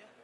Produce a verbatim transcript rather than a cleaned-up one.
cambia.